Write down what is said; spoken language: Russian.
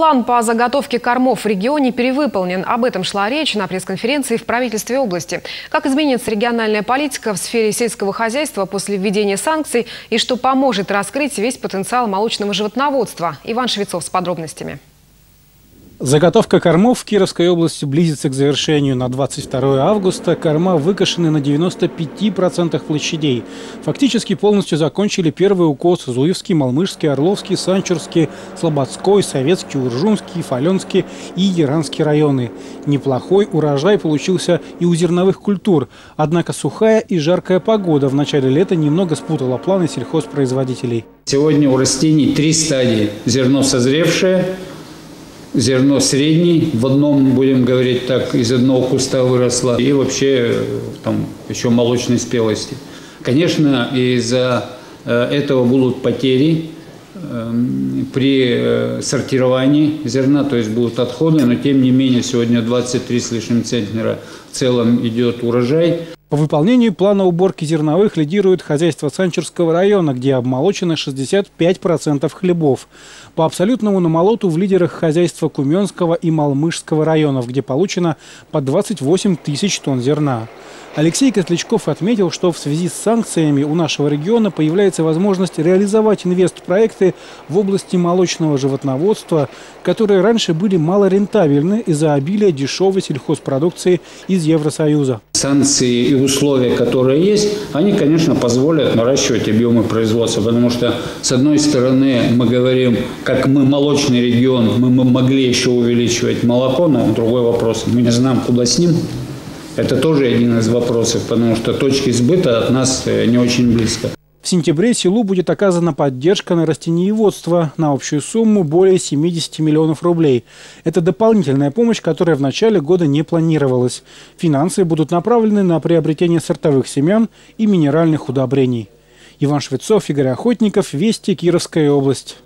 План по заготовке кормов в регионе перевыполнен. Об этом шла речь на пресс-конференции в правительстве области. Как изменится региональная политика в сфере сельского хозяйства после введения санкций и что поможет раскрыть весь потенциал молочного животноводства? Иван Швецов с подробностями. Заготовка кормов в Кировской области близится к завершению. На 22 августа корма выкашены на 95% площадей. Фактически полностью закончили первый укос: Зуевский, Малмышский, Орловский, Санчерский, Слободской, Советский, Уржунский, Фаленский и Яранский районы. Неплохой урожай получился и у зерновых культур. Однако сухая и жаркая погода в начале лета немного спутала планы сельхозпроизводителей. Сегодня у растений три стадии: зерно созревшее, зерно средний, в одном, будем говорить так, из одного куста выросло, и вообще там еще молочной спелости. Конечно, из-за этого будут потери при сортировании зерна, то есть будут отходы, но тем не менее сегодня 23 с лишним центнера в целом идет урожай. По выполнению плана уборки зерновых лидирует хозяйство Санчерского района, где обмолочено 65% хлебов. По абсолютному намолоту в лидерах хозяйства Куменского и Малмышского районов, где получено по 28 тысяч тонн зерна. Алексей Котлячков отметил, что в связи с санкциями у нашего региона появляется возможность реализовать инвестпроекты в области молочного животноводства, которые раньше были малорентабельны из-за обилия дешевой сельхозпродукции из Евросоюза. Санкции и условия, которые есть, они, конечно, позволят наращивать объемы производства, потому что, с одной стороны, мы говорим, как мы молочный регион, мы могли еще увеличивать молоко, но другой вопрос, мы не знаем, куда с ним. Это тоже один из вопросов, потому что точки сбыта от нас не очень близко. В сентябре селу будет оказана поддержка на растениеводство на общую сумму более 70 миллионов рублей. Это дополнительная помощь, которая в начале года не планировалась. Финансы будут направлены на приобретение сортовых семян и минеральных удобрений. Иван Швецов, Игорь Охотников, Вести, Кировская область.